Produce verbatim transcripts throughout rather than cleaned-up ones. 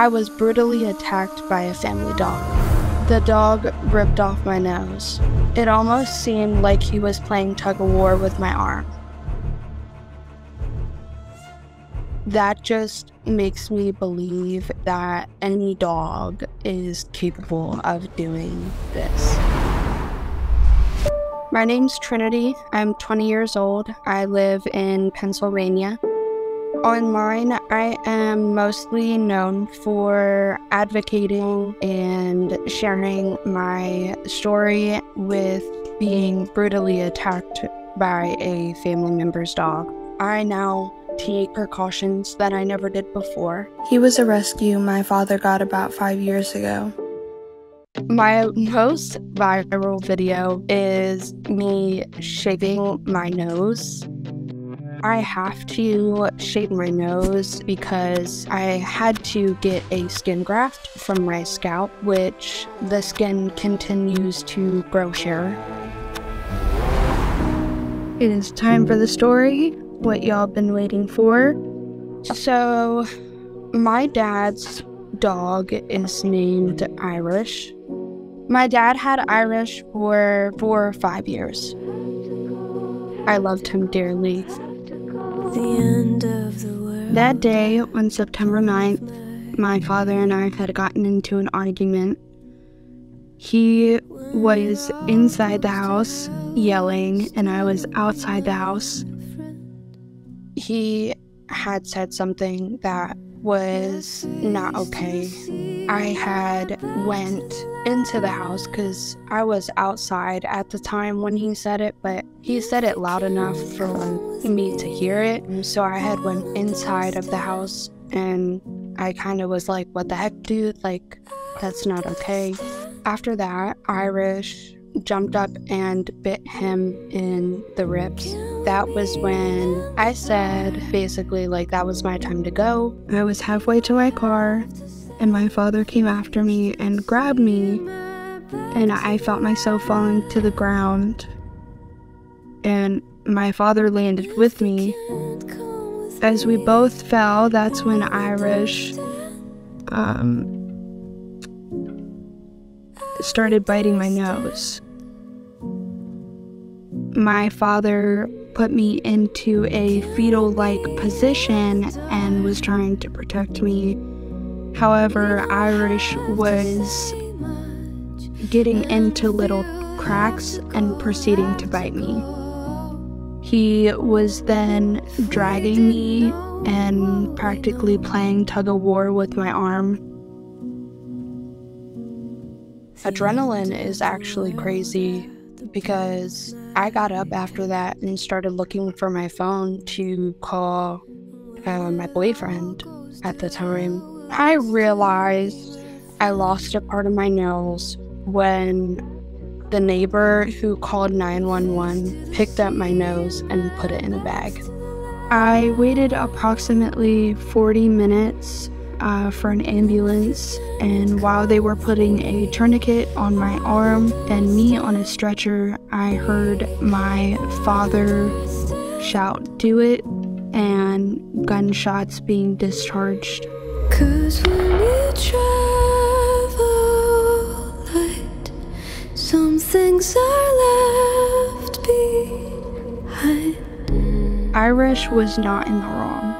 I was brutally attacked by a family dog. The dog ripped off my nose. It almost seemed like he was playing tug-of-war with my arm. That just makes me believe that any dog is capable of doing this. My name's Trinity. I'm twenty years old. I live in Pennsylvania. Online, I am mostly known for advocating and sharing my story with being brutally attacked by a family member's dog. I now take precautions that I never did before. He was a rescue my father got about five years ago. My most viral video is me shaving my nose. I have to shave my nose because I had to get a skin graft from my scalp, which the skin continues to grow hair. It is time for the story, what y'all been waiting for. So, my dad's dog is named Irish. My dad had Irish for four or five years. I loved him dearly. The end of the world. That day, on September ninth, my father and I had gotten into an argument. He was inside the house yelling, and I was outside the house. He had said something that was not okay. I had went into the house because I was outside at the time when he said it, but he said it loud enough for me to hear it. So I had went inside of the house, and I kind of was like, what the heck, dude? Like, that's not okay. After that, Irish jumped up and bit him in the ribs. That was when I said, basically, like, that was my time to go. I was halfway to my car, and my father came after me and grabbed me, and I felt myself falling to the ground. And my father landed with me. As we both fell, that's when Irish um, started biting my nose. My father put me into a fetal-like position and was trying to protect me. However, Irish was getting into little cracks and proceeding to bite me. He was then dragging me and practically playing tug-of-war with my arm. Adrenaline is actually crazy because I got up after that and started looking for my phone to call uh, my boyfriend at the time. I realized I lost a part of my nails when the neighbor who called nine one one picked up my nose and put it in a bag. I waited approximately forty minutes Uh, for an ambulance, and while they were putting a tourniquet on my arm and me on a stretcher, I heard my father shout, "Do it," and gunshots being discharged. 'Cause when you travel light, some things are left behind. Irish was not in the wrong.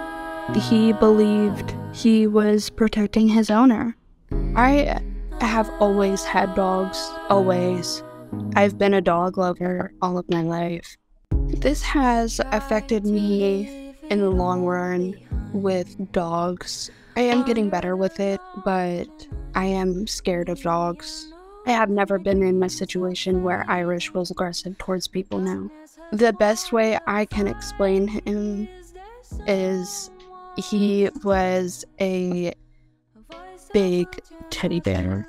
He believed he was protecting his owner. I have always had dogs, always. I've been a dog lover all of my life. This has affected me in the long run with dogs. I am getting better with it, but I am scared of dogs. I have never been in a situation where Irish was aggressive towards people now. The best way I can explain him is he was a big teddy bear.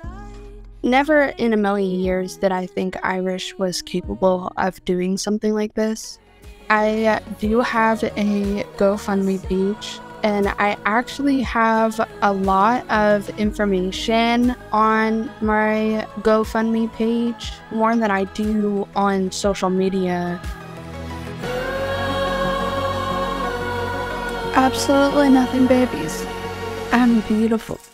Never in a million years did I think Irish was capable of doing something like this. I do have a GoFundMe page, and I actually have a lot of information on my GoFundMe page, more than I do on social media. Absolutely nothing, babies. I'm beautiful.